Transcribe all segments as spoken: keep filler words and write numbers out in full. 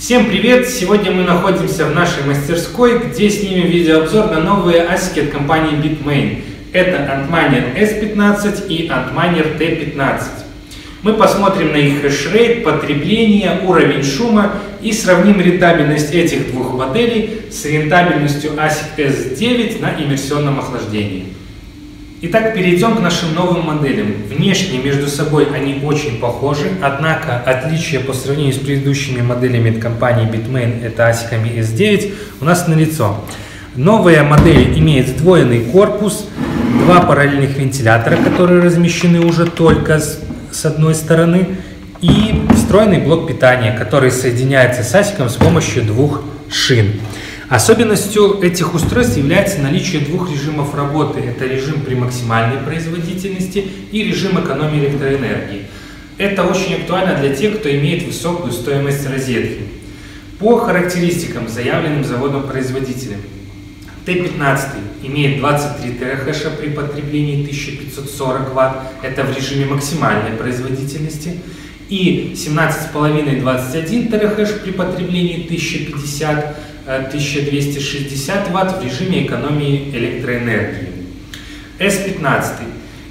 Всем привет! Сегодня мы находимся в нашей мастерской, где снимем видеообзор на новые асики от компании Bitmain. Это Antminer эс пятнадцать и Antminer тэ пятнадцать. Мы посмотрим на их хешрейт, потребление, уровень шума и сравним рентабельность этих двух моделей с рентабельностью асик эс девять на иммерсионном охлаждении. Итак, перейдем к нашим новым моделям. Внешне между собой они очень похожи, однако отличие по сравнению с предыдущими моделями от компании Bitmain, это асиками эс девять, у нас налицо. Новая модель имеет сдвоенный корпус, два параллельных вентилятора, которые размещены уже только с, с одной стороны, и встроенный блок питания, который соединяется с асиком с помощью двух шин. Особенностью этих устройств является наличие двух режимов работы. Это режим при максимальной производительности и режим экономии электроэнергии. Это очень актуально для тех, кто имеет высокую стоимость розетки. По характеристикам, заявленным заводом-производителем, тэ пятнадцать имеет двадцать три терахеша при потреблении тысяча пятьсот сорок Вт, это в режиме максимальной производительности, и семнадцать и пять — двадцать один терахеш при потреблении тысяча пятьдесят — тысяча двести шестьдесят Вт в режиме экономии электроэнергии. эс пятнадцать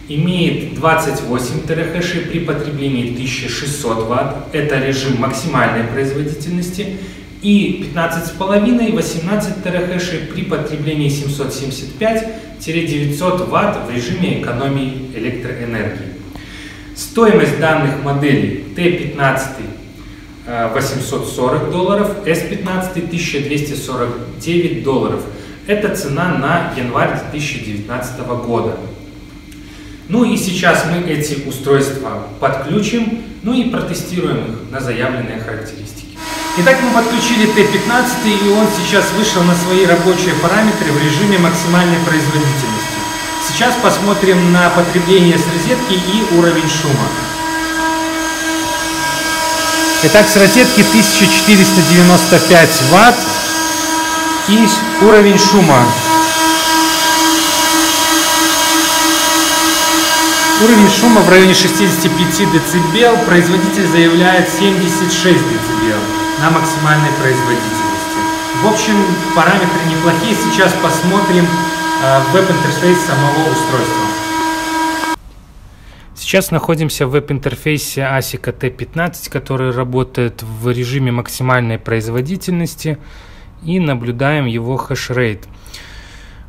имеет двадцать восемь терахешей при потреблении тысяча шестьсот Вт, это режим максимальной производительности, и пятнадцать и пять — восемнадцать терахешей при потреблении семьсот семьдесят пять — девятьсот Вт в режиме экономии электроэнергии. Стоимость данных моделей тэ пятнадцать восемьсот сорок долларов, эс пятнадцать тысяча двести сорок девять долларов. Это цена на январь две тысячи девятнадцатого года. Ну и сейчас мы эти устройства подключим, ну и протестируем их на заявленные характеристики. Итак, мы подключили тэ пятнадцать, и он сейчас вышел на свои рабочие параметры в режиме максимальной производительности. Сейчас посмотрим на потребление с розетки и уровень шума. Итак, с розетки тысяча четыреста девяносто пять Вт и уровень шума. Уровень шума в районе шестидесяти пяти дБ, производитель заявляет семьдесят шесть дБ на максимальной производительности. В общем, параметры неплохие, сейчас посмотрим веб-интерфейс самого устройства. Сейчас находимся в веб-интерфейсе асика тэ пятнадцать, который работает в режиме максимальной производительности, и наблюдаем его хешрейт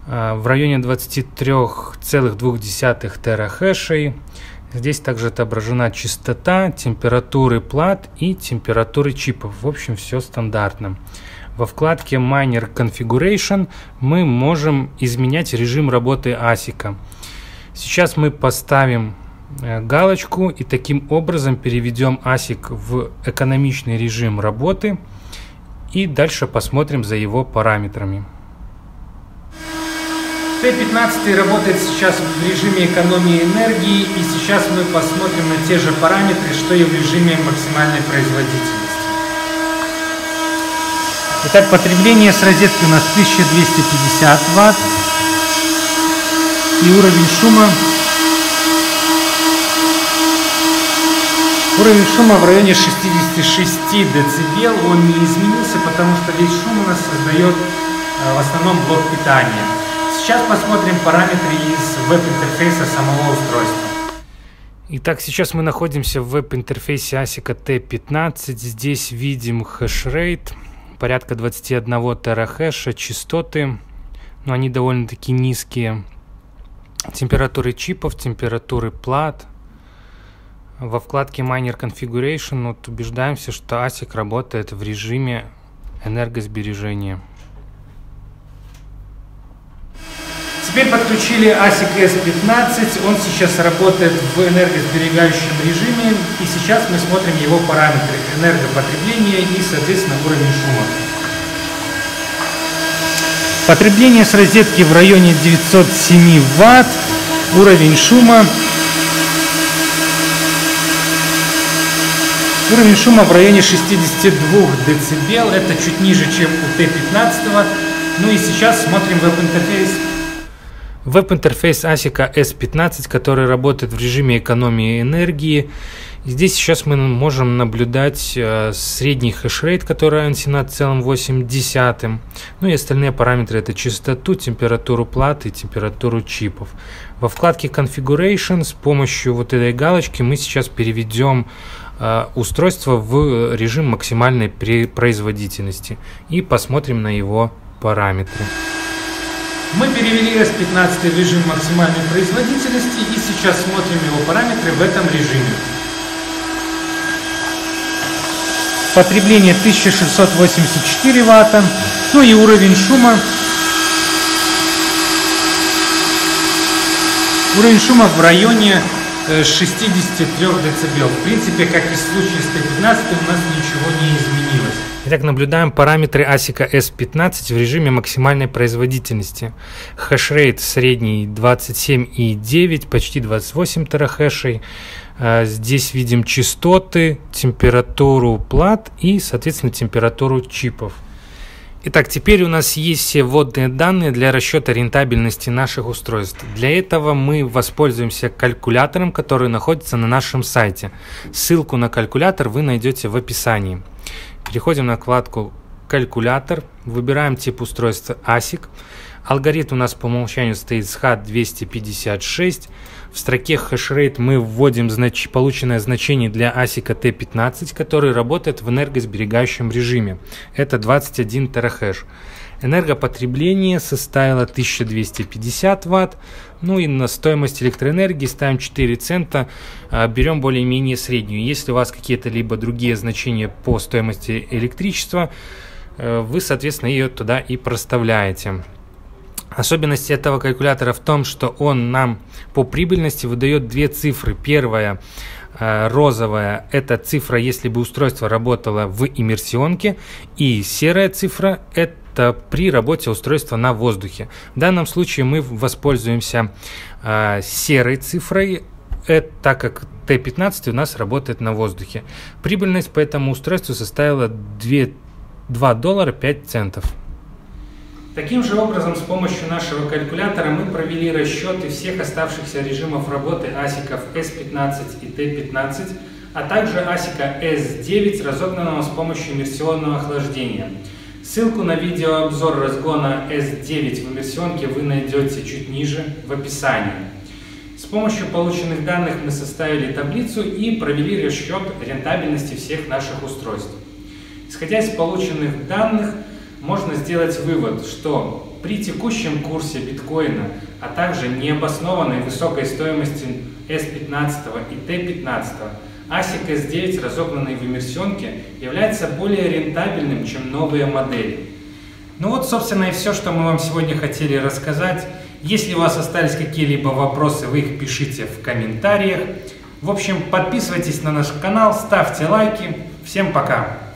в районе двадцати трёх и двух десятых терахешей. Здесь также отображена частота, температуры плат и температуры чипов. В общем, все стандартно. Во вкладке Miner Configuration мы можем изменять режим работы асика. Сейчас мы поставим галочку и таким образом переведем асик в экономичный режим работы, и дальше посмотрим за его параметрами. тэ пятнадцать работает сейчас в режиме экономии энергии, и сейчас мы посмотрим на те же параметры, что и в режиме максимальной производительности. Итак, потребление с розетки у нас тысяча двести пятьдесят Вт, и уровень шума Уровень шума в районе шестидесяти шести дБ, он не изменился, потому что весь шум у нас создает в основном блок питания. Сейчас посмотрим параметры из веб-интерфейса самого устройства. Итак, сейчас мы находимся в веб-интерфейсе асика тэ пятнадцать. Здесь видим хешрейт, порядка двадцати одного терахеша, частоты, но они довольно-таки низкие. Температуры чипов, температуры плат. Во вкладке Miner Configuration вот убеждаемся, что асик работает в режиме энергосбережения. Теперь подключили асик эс пятнадцать, он сейчас работает в энергосберегающем режиме, и сейчас мы смотрим его параметры энергопотребления и, соответственно, уровень шума. Потребление с розетки в районе девятисот семи Вт, уровень шума Уровень шума в районе шестидесяти двух дБ, это чуть ниже, чем у тэ пятнадцать. Ну и сейчас смотрим веб-интерфейс. Веб-интерфейс асика эс пятнадцать, который работает в режиме экономии энергии. Здесь сейчас мы можем наблюдать средний хешрейт, который равен семнадцать целых восемь десятых. Ну и остальные параметры — это частоту, температуру платы, температуру чипов. Во вкладке Configuration с помощью вот этой галочки мы сейчас переведем устройство в режим максимальной производительности и посмотрим на его параметры. Мы перевели эс пятнадцать в режим максимальной производительности и сейчас смотрим его параметры в этом режиме. Потребление тысяча шестьсот восемьдесят четыре ватта, ну и уровень шума. Уровень шума в районе шестидесяти трёх децибел. В принципе, как и в случае с эс пятнадцать, у нас ничего не изменилось. Итак, наблюдаем параметры асика эс пятнадцать в режиме максимальной производительности. Хэшрейт средний двадцать семь и девять, почти двадцать восемь терахэшей. Здесь видим частоты, температуру плат и, соответственно, температуру чипов. Итак, теперь у нас есть все вводные данные для расчета рентабельности наших устройств. Для этого мы воспользуемся калькулятором, который находится на нашем сайте. Ссылку на калькулятор вы найдете в описании. Переходим на вкладку «Калькулятор», выбираем тип устройства асик. Алгоритм у нас по умолчанию стоит эс ха двести пятьдесят шесть. В строке «Хэшрейт» мы вводим знач... полученное значение для асика тэ пятнадцать, который работает в энергосберегающем режиме. Это двадцать один терахэш. Энергопотребление составило тысяча двести пятьдесят ватт. Ну и на стоимость электроэнергии ставим четыре цента, берем более-менее среднюю. Если у вас какие-то либо другие значения по стоимости электричества, вы, соответственно, ее туда и проставляете. Особенность этого калькулятора в том, что он нам по прибыльности выдает две цифры. Первая розовая — это цифра, если бы устройство работало в иммерсионке, и серая цифра — это при работе устройства на воздухе. В данном случае мы воспользуемся э, серой цифрой, э, так как тэ пятнадцать у нас работает на воздухе. Прибыльность по этому устройству составила два доллара пять центов. Таким же образом, с помощью нашего калькулятора мы провели расчеты всех оставшихся режимов работы асиков эс пятнадцать и тэ пятнадцать, а также асика эс девять, разогнанного с помощью иммерсионного охлаждения. Ссылку на видеообзор разгона эс девять в иммерсионке вы найдете чуть ниже в описании. С помощью полученных данных мы составили таблицу и провели расчет рентабельности всех наших устройств. Исходя из полученных данных, можно сделать вывод, что при текущем курсе биткоина, а также необоснованной высокой стоимости эс пятнадцать и тэ пятнадцать, асик эс девять, разогнанный в иммерсионке, является более рентабельным, чем новые модели. Ну вот, собственно, и все, что мы вам сегодня хотели рассказать. Если у вас остались какие-либо вопросы, вы их пишите в комментариях. В общем, подписывайтесь на наш канал, ставьте лайки. Всем пока!